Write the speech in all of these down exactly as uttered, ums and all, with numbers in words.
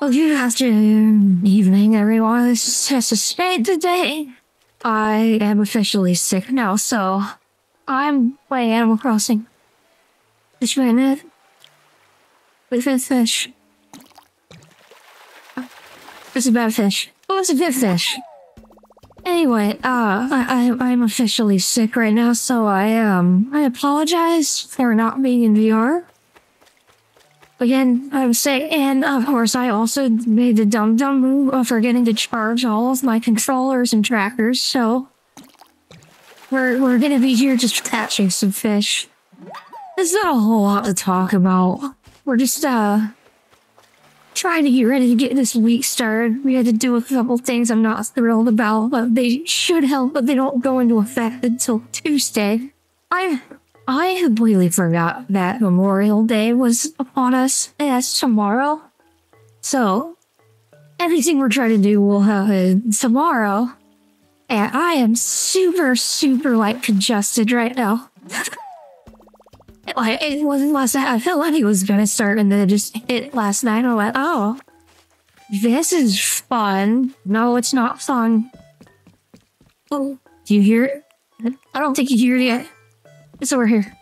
Well, good afternoon, evening, everyone. This is Tessa Spade today. I am officially sick now, so I'm playing Animal Crossing. Fish minute. We fed fish. Oh, it's a bad fish. Oh, it's a good fish. Anyway, uh, I, I, I'm officially sick right now, so I, um, I apologize for not being in V R. Again, I'm sick, and of course I also made the dumb-dumb move of forgetting to charge all of my controllers and trackers, so we're, we're gonna be here just catching some fish. There's not a whole lot to talk about. We're just, uh, trying to get ready to get this week started. We had to do a couple things I'm not thrilled about, but they should help, but they don't go into effect until Tuesday. I... I completely forgot that Memorial Day was upon us. That's tomorrow. So, everything we're trying to do will happen tomorrow. And I am super, super, like, congested right now. it, like, it wasn't last night. I felt like it was gonna start and then it just hit last night. I went, oh, this is fun. No, it's not fun. Oh, do you hear it? I don't think you hear it yet. It's over here.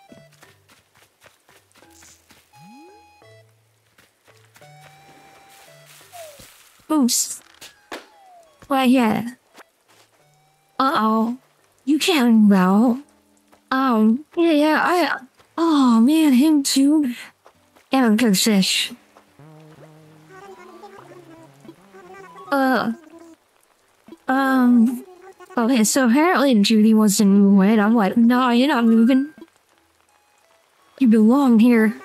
Oops. Well, yeah. Uh-oh. You can now. Um, yeah, yeah, I... Oh, man, him too. Yeah, good fish. Uh... Um... Okay, so apparently Judy wants to move away, and I'm like, no, you're not moving. You belong here.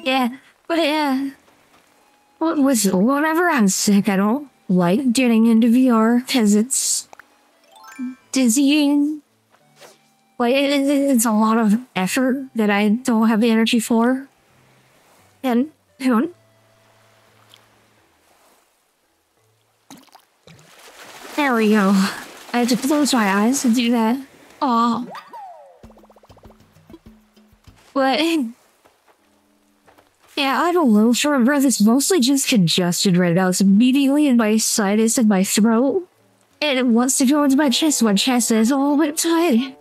Yeah, but yeah. What was it? Whenever I'm sick, I don't like getting into V R, because it's dizzying. Like, it, it, it's a lot of effort that I don't have the energy for. And, hang on. There we go. I had to close my eyes to do that. Oh. But... yeah, I don't know. Short breath is mostly just congested right now. It's immediately in my sinus and my throat. And it wants to go into my chest. My chest is all bit tight.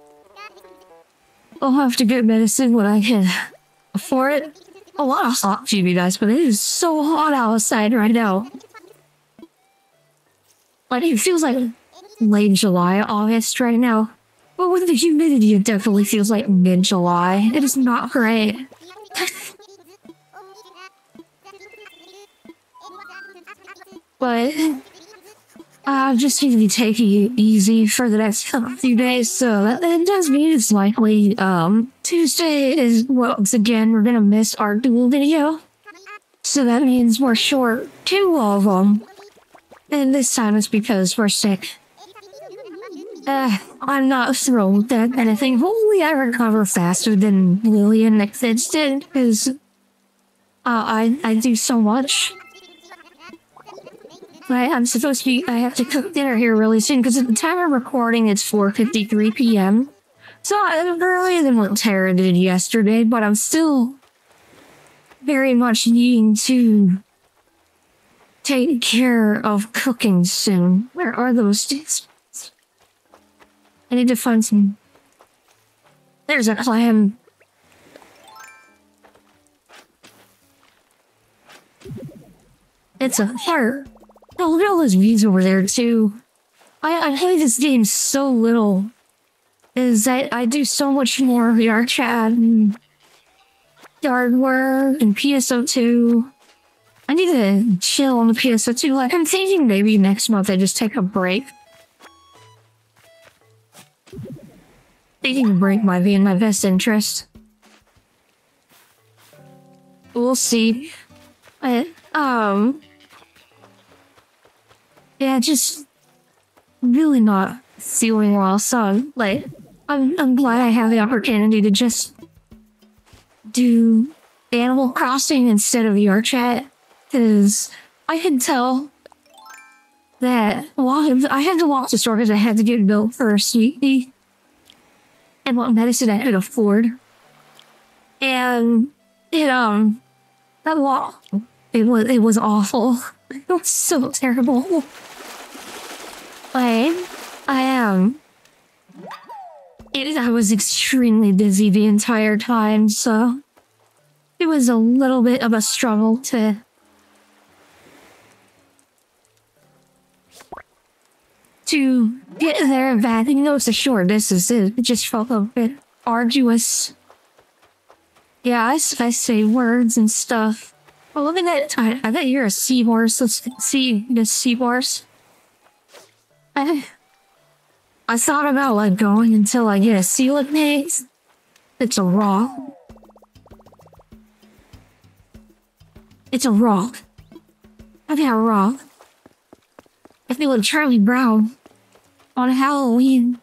I'll have to get medicine when I can afford it. A lot of hot should be nice, but it is so hot outside right now. Like, it feels like late July, August right now. But with the humidity, it definitely feels like mid-July. It is not great. But I'm just going to be taking it easy for the next few days, so that, that does mean it's likely, um, Tuesday is, once again, we're gonna miss our dual video. So that means we're short two of them. And this time it's because we're sick. Uh, I'm not thrilled at anything. Hopefully I recover faster than Lily and Nick did, because uh, I, I do so much. I, I'm supposed to be- I have to cook dinner here really soon, because at the time of recording it's four fifty-three p m So I'm earlier than what Tara did yesterday, but I'm still very much needing to take care of cooking soon. Where are those things? I need to find some... There's a clam. It's a heart. Oh, look at all those views over there too. I, I play this game so little. Is that I do so much more VRChat and yard work and P S O two. I need to chill on the P S O two, like, I'm thinking maybe next month I just take a break. Taking a break might be in my best interest. We'll see. But, um... yeah, just... really not feeling well, so, like, I'm, I'm glad I have the opportunity to just... do Animal Crossing instead of VRChat. Because I can tell that I had to walk the store because I had to get milk for a sweetie and what medicine I could afford. And it, um, that walk It was it was awful. It was so terrible. But I am. Um, it I was extremely dizzy the entire time, so it was a little bit of a struggle to to get there and back. Even though it's a short distance, it just felt a bit arduous. Yeah, I, I say words and stuff. Well, look at that. I, I bet you're a seahorse. Let's see this seahorse. I, I thought about like going until I get a sealant maze. It's a rock. It's a rock. I got a rock. I feel like Charlie Brown on Halloween.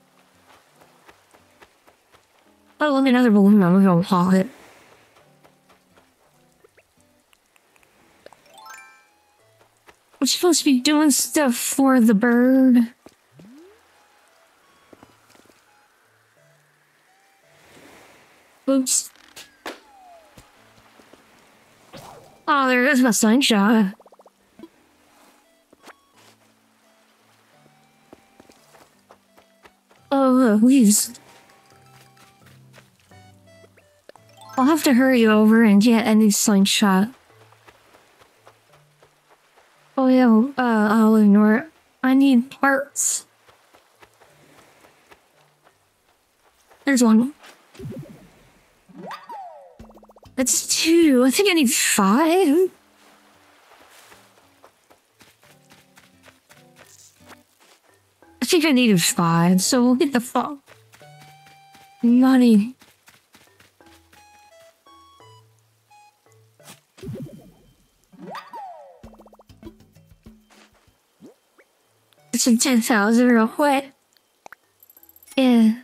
Oh, let me another balloon. I'm gonna pop it. I'm supposed to be doing stuff for the bird. Oops. Oh, there goes my sunshine. Oh, please. I'll have to hurry over and get a new slingshot. Oh yeah, uh, I'll ignore it. I need parts. There's one. That's two. I think I need five. I think I needed five, so we'll get the fuck money. Some ten thousand real quick. Yeah.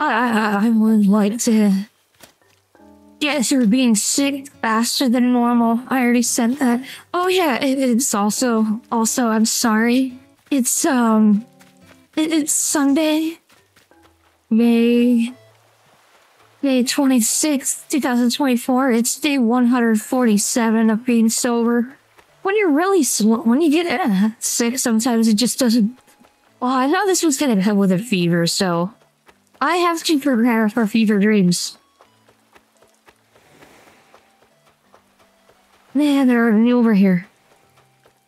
I, I, I would like to get through being sick faster than normal. I already said that. Oh yeah, it, it's also, also, I'm sorry. It's, um, it, it's Sunday, May, May twenty-sixth, two thousand twenty-four. It's day one hundred forty-seven of being sober. When you're really slow, when you get uh, sick, sometimes it just doesn't... Well, I know this was gonna come with a fever, so... I have to prepare for fever dreams. Man, they're already over here.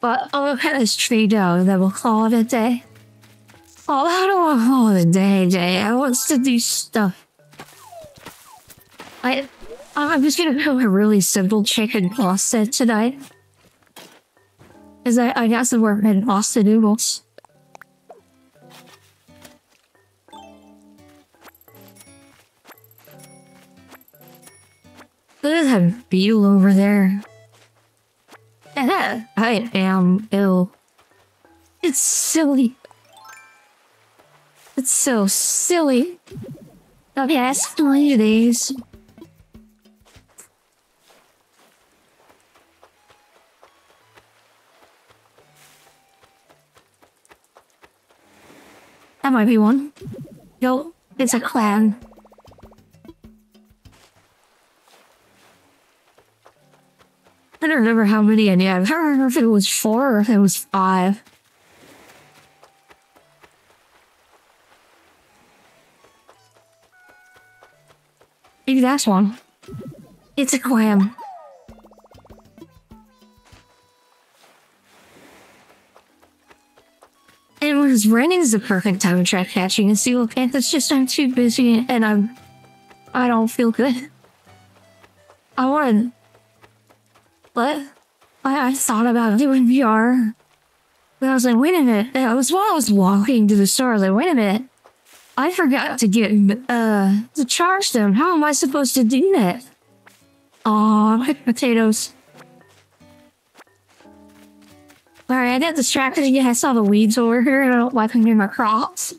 But I'll cut this tree down, and then we'll call it a day. Oh, how do I call it a day, day? I want to do stuff. I... I'm just gonna do a really simple chicken pasta tonight. I, I got some work in Austin noodles. Look at that beetle over there. I am ill. It's silly. It's so silly. Okay, that's twenty days. That might be one. No, it's a clan. I don't remember how many I knew. I don't remember if it was four or if it was five. Maybe that's one. It's a clan. It was raining is the perfect time to try catching a seal pants. It's just I'm too busy and I'm I don't feel good. I wanna What? I, I thought about doing V R. But I was like, wait a minute. And I was while I was walking to the store, I was like, wait a minute. I forgot to get uh to charge them. How am I supposed to do that? Aw, my potatoes. Alright, I got distracted again. I saw the weeds over here and I don't like them near my crops.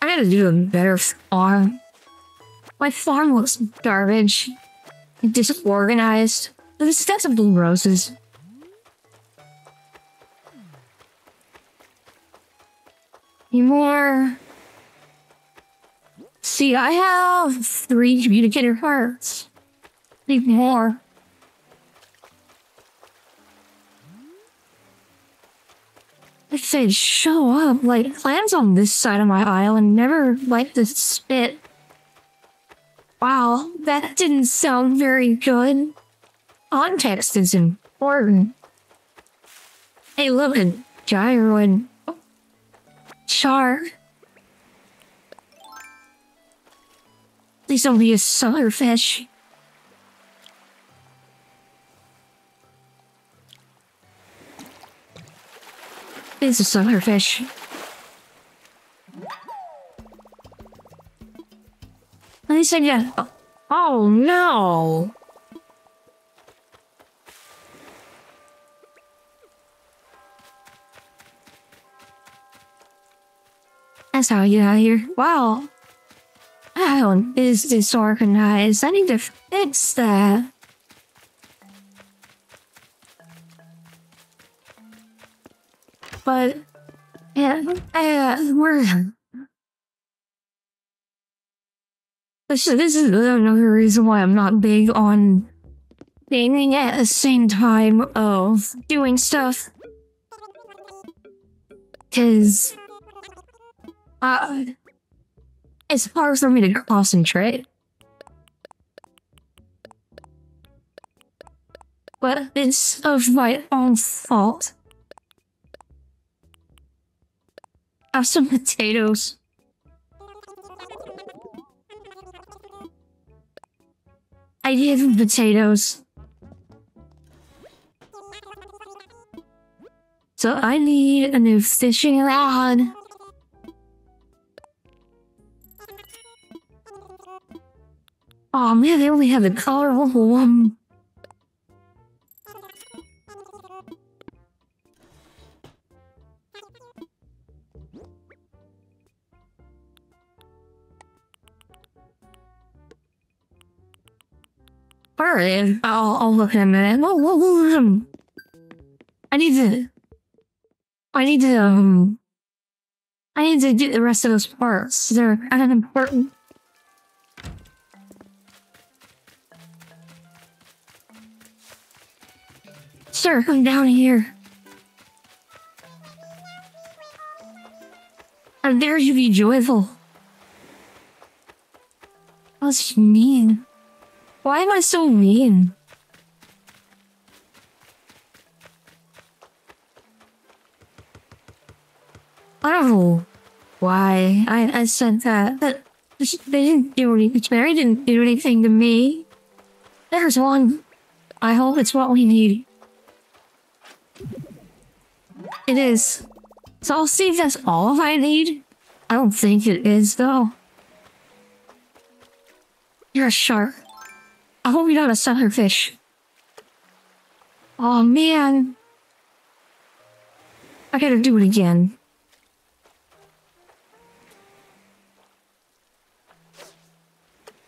I gotta do a better farm. My farm looks garbage. Disorganized. This got some blue roses. Need more... see, I have three communicator hearts. Need more. I said, show up, like, clams on this side of my aisle and never like to spit. Wow, that didn't sound very good. Context is important. Hey, look at gyro and char. Please don't be a sucker fish. It's a sucker fish. At least I get. Oh, oh no! That's how you get out of here. Wow. Island is disorganized. I need to fix that. But yeah, I, uh, we're. This, this is another reason why I'm not big on being at the same time of doing stuff. Cause uh, it's hard for me to concentrate. But it's of my own fault. Have some potatoes. I did potatoes. So I need a new fishing rod. Oh man, they only have a colorful one. Alright, I'll, I'll look in a minute. Whoa, whoa, whoa. I need to... I need to... Um, I need to get the rest of those parts. They're unimportant. Sir, come down here. How dare you be joyful? What's mean? Why am I so mean? I don't know why I, I said that, but they didn't do anything. Mary didn't do anything to me. There's one. I hope it's what we need. It is. So I'll see if that's all I need. I don't think it is, though. You're a shark. I hope you're not a suckerfish. Oh man. I gotta do it again.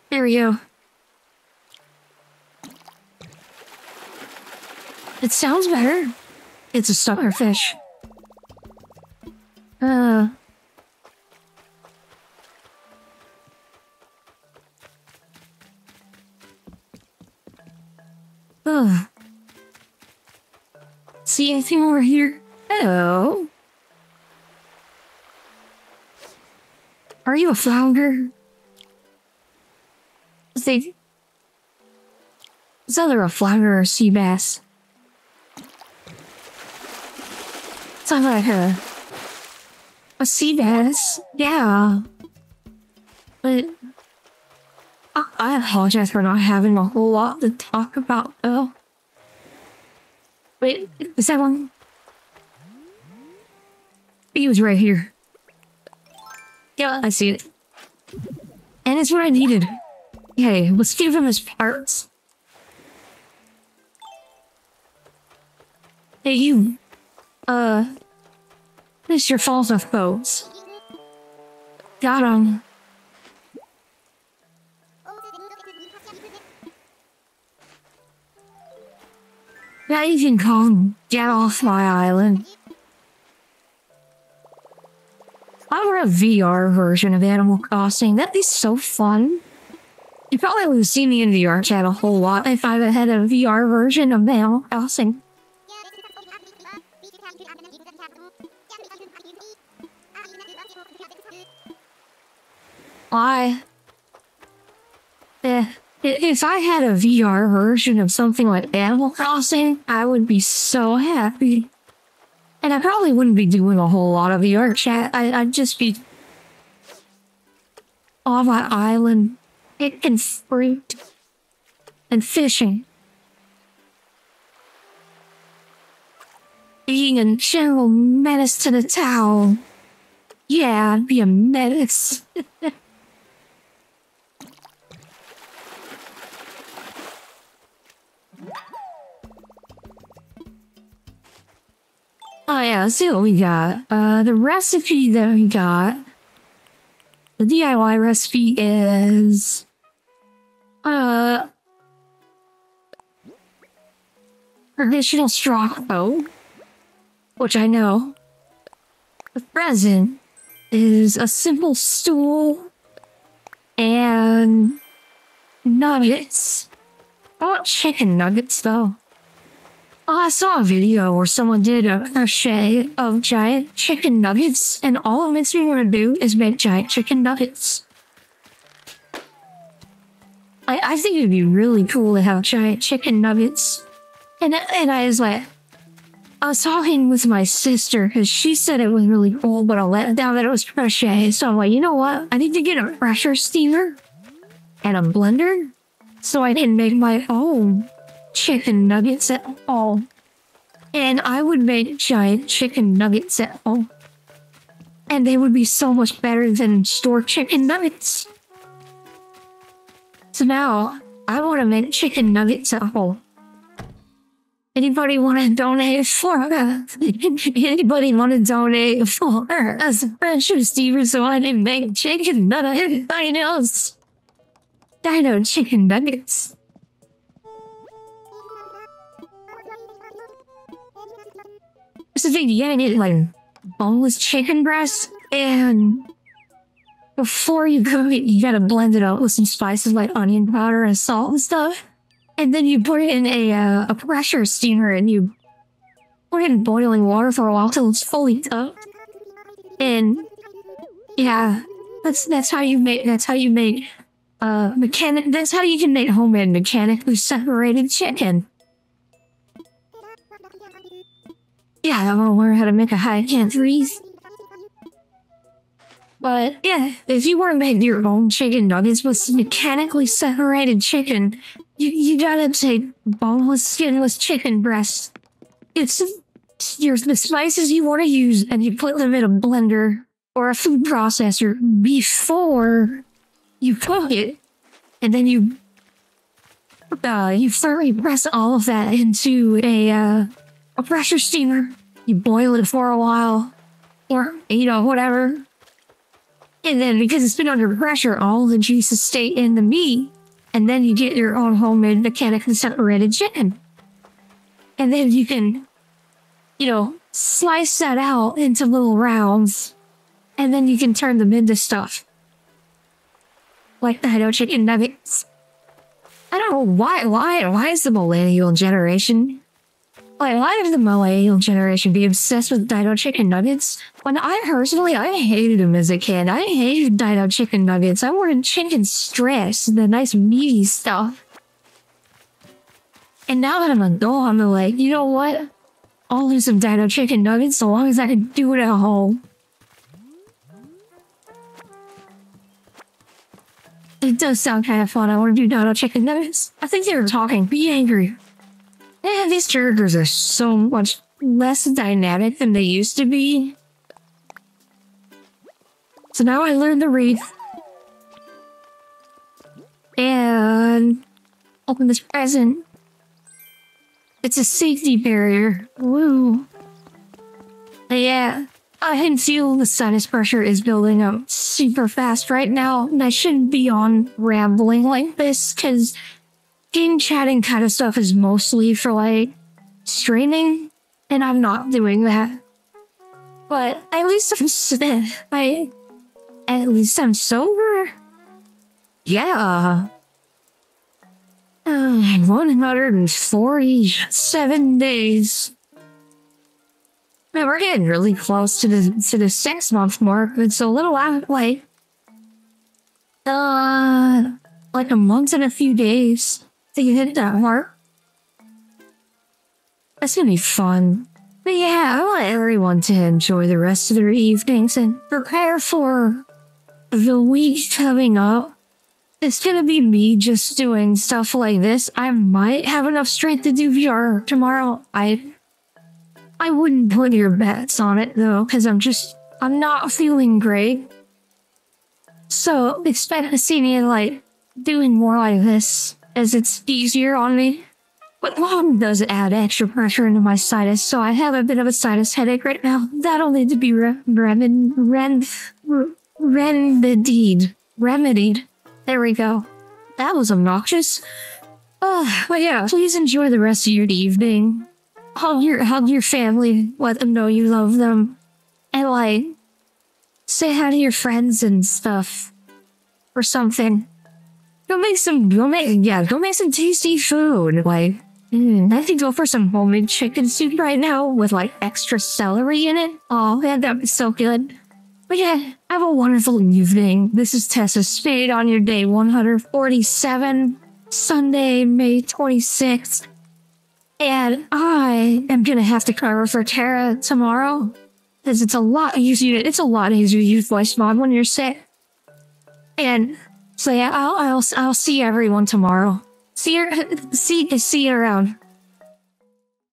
There we go. It sounds better. It's a suckerfish. Uh. Ugh. See anything over here? Hello. Are you a flounder? Is they... Is either a flounder or a sea bass? It's not like a... A sea bass? Yeah. But... I apologize for not having a whole lot to talk about, though. Wait, is that one? He was right here. Yeah, I see it. And it's what I needed. Okay, let's give him his parts. Hey, you. Uh. This is your fault, I suppose. Got him. Now you can come get off my island. I'm for a V R version of Animal Crossing. That'd be so fun. You probably would have seen me in VRChat a whole lot if I had a V R version of Animal Crossing. Why? Eh. If I had a V R version of something like Animal Crossing, I would be so happy. And I probably wouldn't be doing a whole lot of VRChat. I, I'd just be on my island, picking fruit and fishing, being a general menace to the town. Yeah, I'd be a menace. Oh yeah, let's see what we got. Uh, the recipe that we got, the D I Y recipe is, uh, traditional straw hoe, which I know. The present is a simple stool and nuggets. I want chicken nuggets though. Oh, I saw a video where someone did a crochet of giant chicken nuggets, and all it makes me want to do is make giant chicken nuggets. I, I think it'd be really cool to have giant chicken nuggets. And, and I was like, I was talking with my sister because she said it was really cool, but I let down that it was crochet. So I'm like, you know what? I need to get a pressure steamer and a blender so I can make my own chicken nuggets at all. And I would make giant chicken nuggets at all. And they would be so much better than store chicken nuggets. So now, I want to make chicken nuggets at all. Anybody want to donate for us? Anybody want to donate for us? Pressure steamer so I can make chicken nuggets. Dinos. Dino chicken nuggets. So they get it like boneless chicken breast, and before you cook it, you gotta blend it up with some spices like onion powder and salt and stuff. And then you put it in a, uh, a pressure steamer and you put it in boiling water for a while till it's fully cooked. And yeah, that's that's how you make that's how you make uh mechanic that's how you can make homemade mechanically separated chicken. Yeah, I want to learn how to make a high-end freeze. But yeah, if you want to make your own chicken nuggets with mechanically separated chicken, you, you gotta take boneless, skinless chicken breasts. It's your, the spices you want to use, and you put them in a blender or a food processor before you cook it. And then you, uh, you thoroughly press all of that into a, uh, a pressure steamer. You boil it for a while, or, you know, whatever. And then, because it's been under pressure, all the juices stay in the meat, and then you get your own homemade mechanically separated chicken. And then you can, you know, slice that out into little rounds, and then you can turn them into stuff. Like the Dino chicken nuggets. I don't know why, why, why is the millennial generation... Like, why does the millennial generation be obsessed with Dino chicken nuggets? When I personally, I hated them as a kid. I hated Dino chicken nuggets. I wanted chicken strips, the nice meaty stuff. And now that I'm an adult, I'm like, you know what? I'll do some Dino chicken nuggets so long as I can do it at home. It does sound kind of fun. I want to do Dino chicken nuggets. I think they were talking. Be angry. Yeah, these characters are so much less dynamic than they used to be. So now I learned to read. And open this present. It's a safety barrier. Woo. But yeah, I can feel the sinus pressure is building up super fast right now. And I shouldn't be on rambling like this because game chatting kind of stuff is mostly for like streaming, and I'm not doing that. But at least I'm, I At least I'm sober. Yeah. Uh, one hundred forty-seven days. Man, we're getting really close to the to the six month mark. It's a little out, like, uh, like a month and a few days to hit that mark. That's gonna be fun. But yeah, I want everyone to enjoy the rest of their evenings and prepare for the week coming up. It's gonna be me just doing stuff like this. I might have enough strength to do V R tomorrow. I I wouldn't put your bets on it though, because I'm just I'm not feeling great. So expect to see me like doing more like this as it's easier on me. But long does add extra pressure into my sinus, so I have a bit of a sinus headache right now. That'll need to be re remed rem remedied. Remedied. There we go. That was obnoxious. Uh, but yeah, please enjoy the rest of your evening. Hug your, hug your family, let them know you love them. And like, say hi to your friends and stuff. Or something. Go make some, go make, yeah, go make some tasty food. Like, Mm, I could go for some homemade chicken soup right now with like extra celery in it. Oh man, that'd be so good. But yeah, have a wonderful evening. This is Tessa Spade on your day one hundred forty-seven, Sunday, May twenty-sixth. And I am gonna have to cover for Terra tomorrow. Because it's a lot easier, it's a lot easier to use Voicemod when you're sick. And so yeah, I'll, I'll, I'll see everyone tomorrow. See you, see, see you around.